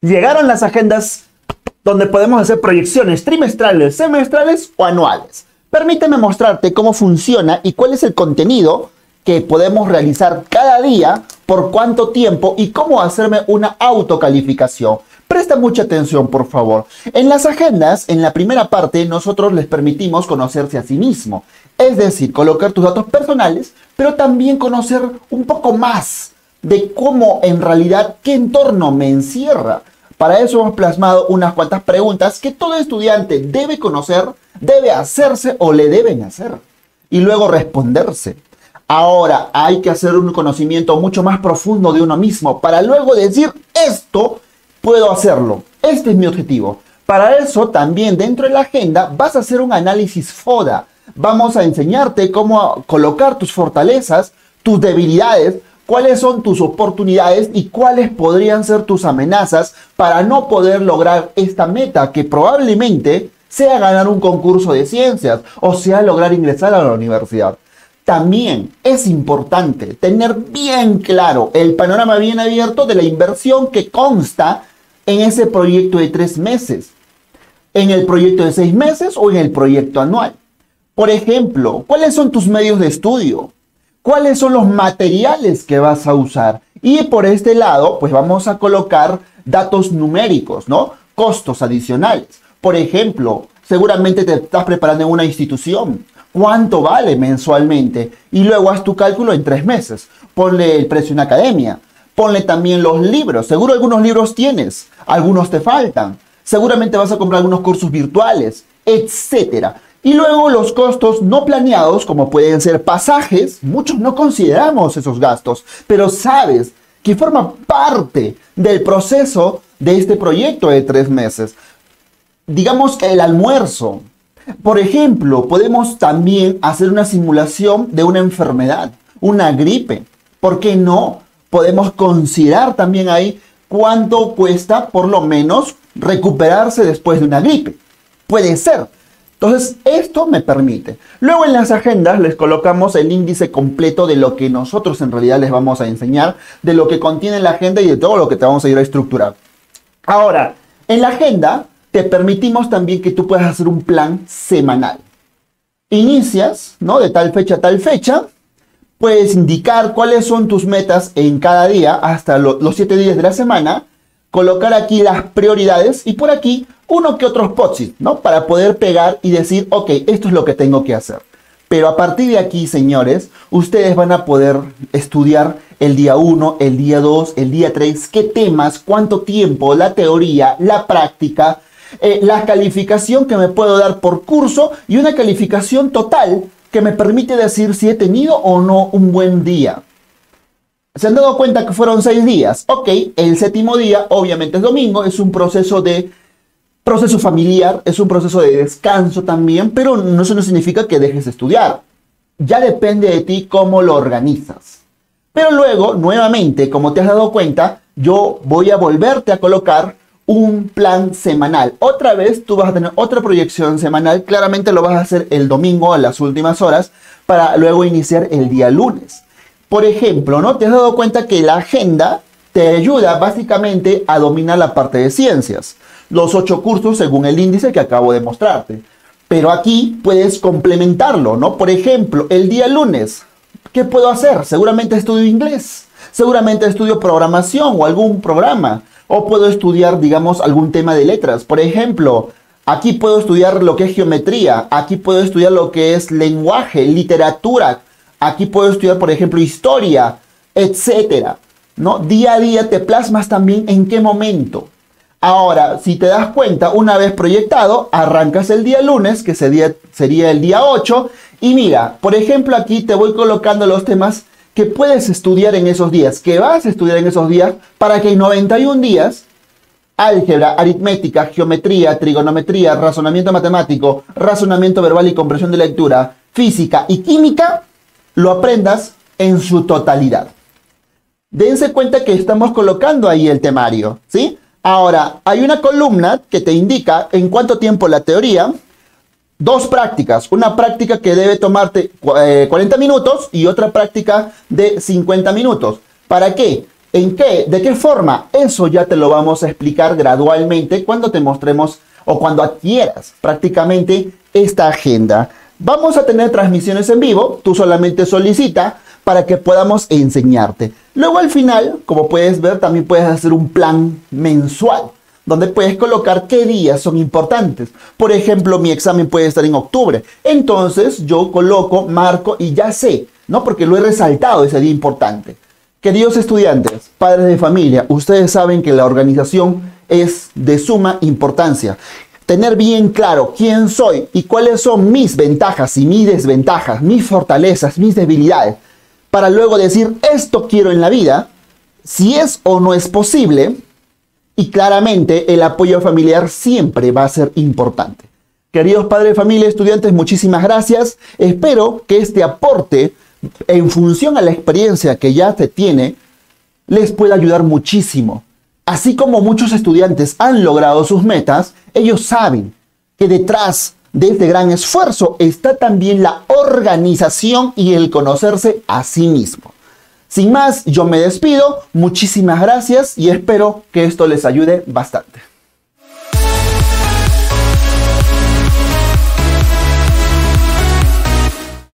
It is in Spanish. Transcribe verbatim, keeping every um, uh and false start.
Llegaron las agendas donde podemos hacer proyecciones trimestrales, semestrales o anuales. Permíteme mostrarte cómo funciona y cuál es el contenido que podemos realizar cada día, por cuánto tiempo y cómo hacerme una autocalificación. Presta mucha atención, por favor. En las agendas, en la primera parte, nosotros les permitimos conocerse a sí mismo. Es decir, colocar tus datos personales, pero también conocer un poco más de cómo, en realidad, qué entorno me encierra. Para eso hemos plasmado unas cuantas preguntas que todo estudiante debe conocer, debe hacerse o le deben hacer. Y luego responderse. Ahora, hay que hacer un conocimiento mucho más profundo de uno mismo para luego decir, esto puedo hacerlo, este es mi objetivo. Para eso, también dentro de la agenda vas a hacer un análisis FODA. Vamos a enseñarte cómo colocar tus fortalezas, tus debilidades, cuáles son tus oportunidades y cuáles podrían ser tus amenazas para no poder lograr esta meta que probablemente sea ganar un concurso de ciencias o sea lograr ingresar a la universidad. También es importante tener bien claro el panorama bien abierto de la inversión que consta en ese proyecto de tres meses, en el proyecto de seis meses o en el proyecto anual. Por ejemplo, ¿cuáles son tus medios de estudio? ¿Cuáles son los materiales que vas a usar? Y por este lado, pues vamos a colocar datos numéricos, ¿no? Costos adicionales. Por ejemplo, seguramente te estás preparando en una institución. ¿Cuánto vale mensualmente? Y luego haz tu cálculo en tres meses. Ponle el precio en academia. Ponle también los libros. Seguro algunos libros tienes. Algunos te faltan. Seguramente vas a comprar algunos cursos virtuales, etcétera. Y luego los costos no planeados, como pueden ser pasajes. Muchos no consideramos esos gastos, pero sabes que forma parte del proceso de este proyecto de tres meses. Digamos que el almuerzo. Por ejemplo, podemos también hacer una simulación de una enfermedad, una gripe. ¿Por qué no? Podemos considerar también ahí cuánto cuesta, por lo menos, recuperarse después de una gripe. Puede ser. Entonces, esto me permite. Luego en las agendas les colocamos el índice completo de lo que nosotros en realidad les vamos a enseñar, de lo que contiene la agenda y de todo lo que te vamos a ir a estructurar. Ahora, en la agenda te permitimos también que tú puedas hacer un plan semanal. Inicias, ¿no? De tal fecha a tal fecha. Puedes indicar cuáles son tus metas en cada día hasta lo, los siete días de la semana. Colocar aquí las prioridades y por aquí uno que otros post-it, ¿no? Para poder pegar y decir, ok, esto es lo que tengo que hacer. Pero a partir de aquí, señores, ustedes van a poder estudiar el día uno, el día dos, el día tres, qué temas, cuánto tiempo, la teoría, la práctica. Eh, la calificación que me puedo dar por curso y una calificación total que me permite decir si he tenido o no un buen día. ¿Se han dado cuenta que fueron seis días? Ok, el séptimo día obviamente es domingo, es un proceso de proceso familiar, es un proceso de descanso también, pero no, eso no significa que dejes de estudiar. Ya depende de ti cómo lo organizas. Pero luego, nuevamente, como te has dado cuenta, yo voy a volverte a colocar un plan semanal. Otra vez tú vas a tener otra proyección semanal. Claramente lo vas a hacer el domingo a las últimas horas para luego iniciar el día lunes. Por ejemplo, ¿no? Te has dado cuenta que la agenda te ayuda básicamente a dominar la parte de ciencias. Los ocho cursos según el índice que acabo de mostrarte. Pero aquí puedes complementarlo, ¿no? Por ejemplo, el día lunes, ¿qué puedo hacer? Seguramente estudio inglés. Seguramente estudio programación o algún programa. O puedo estudiar, digamos, algún tema de letras. Por ejemplo, aquí puedo estudiar lo que es geometría. Aquí puedo estudiar lo que es lenguaje, literatura. Aquí puedo estudiar, por ejemplo, historia, etcétera, ¿no? Día a día te plasmas también en qué momento. Ahora, si te das cuenta, una vez proyectado, arrancas el día lunes, que sería, sería el día ocho. Y mira, por ejemplo, aquí te voy colocando los temas que puedes estudiar en esos días, que vas a estudiar en esos días, para que en noventa y un días, álgebra, aritmética, geometría, trigonometría, razonamiento matemático, razonamiento verbal y comprensión de lectura, física y química, lo aprendas en su totalidad. Dense cuenta que estamos colocando ahí el temario, ¿sí? Ahora, hay una columna que te indica en cuánto tiempo la teoría. Dos prácticas, una práctica que debe tomarte eh, cuarenta minutos y otra práctica de cincuenta minutos. ¿Para qué? ¿En qué? ¿De qué forma? Eso ya te lo vamos a explicar gradualmente cuando te mostremos o cuando adquieras prácticamente esta agenda. Vamos a tener transmisiones en vivo, tú solamente solicita para que podamos enseñarte. Luego al final, como puedes ver, también puedes hacer un plan mensual, donde puedes colocar qué días son importantes. Por ejemplo, mi examen puede estar en octubre. Entonces yo coloco, marco y ya sé, ¿no? Porque lo he resaltado ese día importante. Queridos estudiantes, padres de familia, ustedes saben que la organización es de suma importancia. Tener bien claro quién soy y cuáles son mis ventajas y mis desventajas, mis fortalezas, mis debilidades, para luego decir esto quiero en la vida, si es o no es posible. Y claramente el apoyo familiar siempre va a ser importante. Queridos padres de familia, estudiantes, muchísimas gracias. Espero que este aporte, en función a la experiencia que ya se tiene, les pueda ayudar muchísimo. Así como muchos estudiantes han logrado sus metas, ellos saben que detrás de este gran esfuerzo está también la organización y el conocerse a sí mismo. Sin más, yo me despido, muchísimas gracias y espero que esto les ayude bastante.